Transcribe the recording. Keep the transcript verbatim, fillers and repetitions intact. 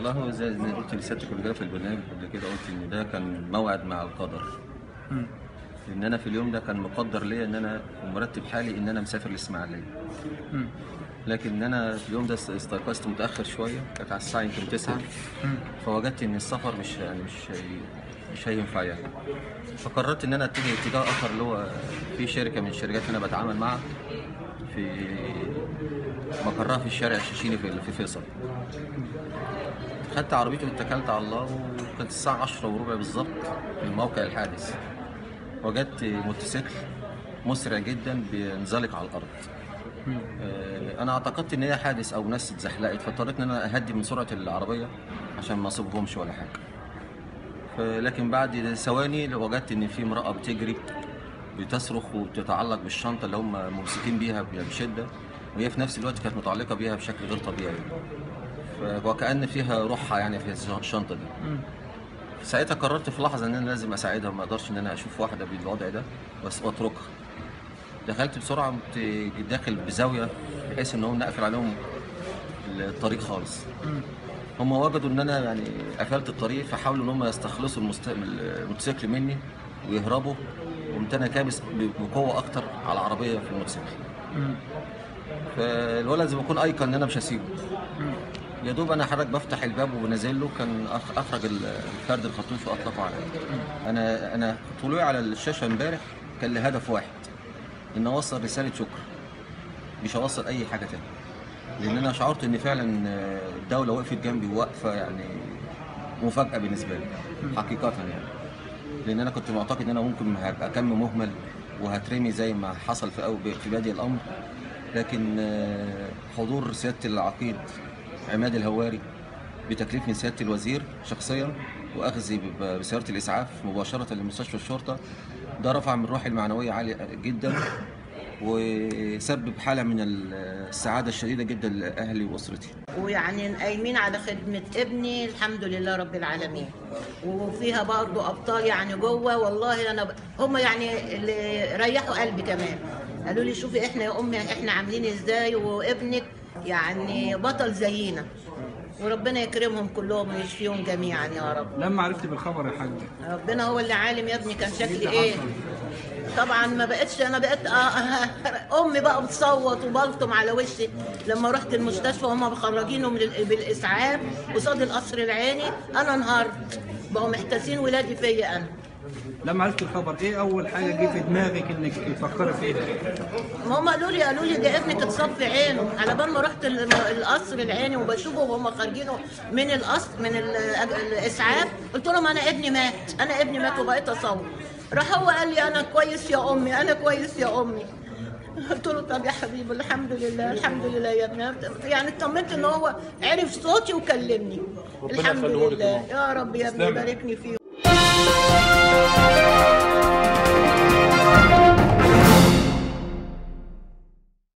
والله هو زي ما قلت لسيادتك الرجاله في البرنامج قبل كده، قلت ان ده كان موعد مع القدر. امم ان انا في اليوم ده كان مقدر ليا ان انا ومرتب حالي ان انا مسافر الاسماعيليه. امم لكن انا في اليوم ده استيقظت متاخر شويه، كانت على الساعه يمكن تسعة، فوجدت ان السفر مش يعني مش مش هينفع يعني. فقررت ان انا اتجه اتجاه اخر اللي هو في شركه من الشركات اللي انا بتعامل معها في مقرها في الشارع الشيشيني في فيصل. خدت عربيتي واتكلت على الله، وكانت الساعه عشرة وربع بالظبط من موقع الحادث. وجدت موتوسيكل مسرع جدا بينزلق على الارض. انا اعتقدت ان هي حادث او ناس اتزحلقت، فاضطريت ان انا اهدي من سرعه العربيه عشان ما اصيبهمش ولا حاجه. لكن بعد ثواني وجدت ان في امراه بتجري بتصرخ وبتتعلق بالشنطه اللي هم ممسكين بيها بشده، وهي في نفس الوقت كانت متعلقه بيها بشكل غير طبيعي، وكأن فيها روحها يعني في الشنطه دي. ساعتها قررت في لحظه ان انا لازم اساعدها، ما اقدرش ان انا اشوف واحده بالوضع ده بس واتركها. دخلت بسرعه، داخل بزاويه بحيث ان هم نقفل عليهم الطريق خالص. هم وجدوا ان انا يعني قفلت الطريق، فحاولوا ان هم يستخلصوا الموتوسيكل مني ويهربوا، وقمت انا كابس بقوه اكتر على العربيه في الموتوسيكل. فالولد زي ما يكون ايقن ان انا مش هسيبه. يا دوب انا حضرتك بفتح الباب وبنزل له، كان اخرج الفرد الخطوف واطلقه عليا. انا انا طلوعي على الشاشه امبارح كان لي هدف واحد، ان اوصل رساله شكر، مش هوصل اي حاجه تاني. لان انا شعرت ان فعلا الدوله وقفت جنبي وقفه يعني مفاجاه بالنسبه لي حقيقه يعني. لان انا كنت معتقد ان انا ممكن هبقى كم مهمل وهترمي زي ما حصل في اول في بادئ الامر. لكن حضور سياده العقيد عماد الهواري بتكليف من سياده الوزير شخصيا، واخذي بسياره الاسعاف مباشره لمستشفى الشرطه، ده رفع من روحي المعنويه عاليه جدا، وسبب حاله من السعاده الشديده جدا لاهلي واسرتي. ويعني قايمين على خدمه ابني الحمد لله رب العالمين. وفيها برضه ابطال يعني جوه، والله انا ب... هم يعني اللي ريحوا قلبي كمان. قالوا لي شوفي احنا يا امي احنا عاملين ازاي، وابنك يعني بطل زينا، وربنا يكرمهم كلهم ويشفيهم جميعا يا رب. لما عرفتي بالخبر يا حاج؟ ربنا هو اللي عالم يا ابني كان شكلي ايه. طبعا ما بقتش انا، بقيت امي بقى بتصوت وبلطم على وشي لما رحت المستشفى وهم مخرجينه من بالاسعاف قصاد القصر العيني. انا انهارت، بقوا محتاسين ولادي فيا. انا لما عرفت الخبر ايه اول حاجه جه في دماغك انك تفكري في ايه؟ ما هم قالوا لي قالوا لي ده ابنك اتصفي عينه. على بال ما رحت القصر العيني وبشوفه وهم خارجينه من القصر من الاسعاف، قلت لهم انا ابني مات، انا ابني مات وبقيت اصور. راح هو قال لي انا كويس يا امي، انا كويس يا امي. قلت له طب يا حبيبي الحمد لله الحمد لله يا ابني. يعني اطمنت ان هو عرف صوتي وكلمني الحمد لله. يا رب يا ابني باركني فيه.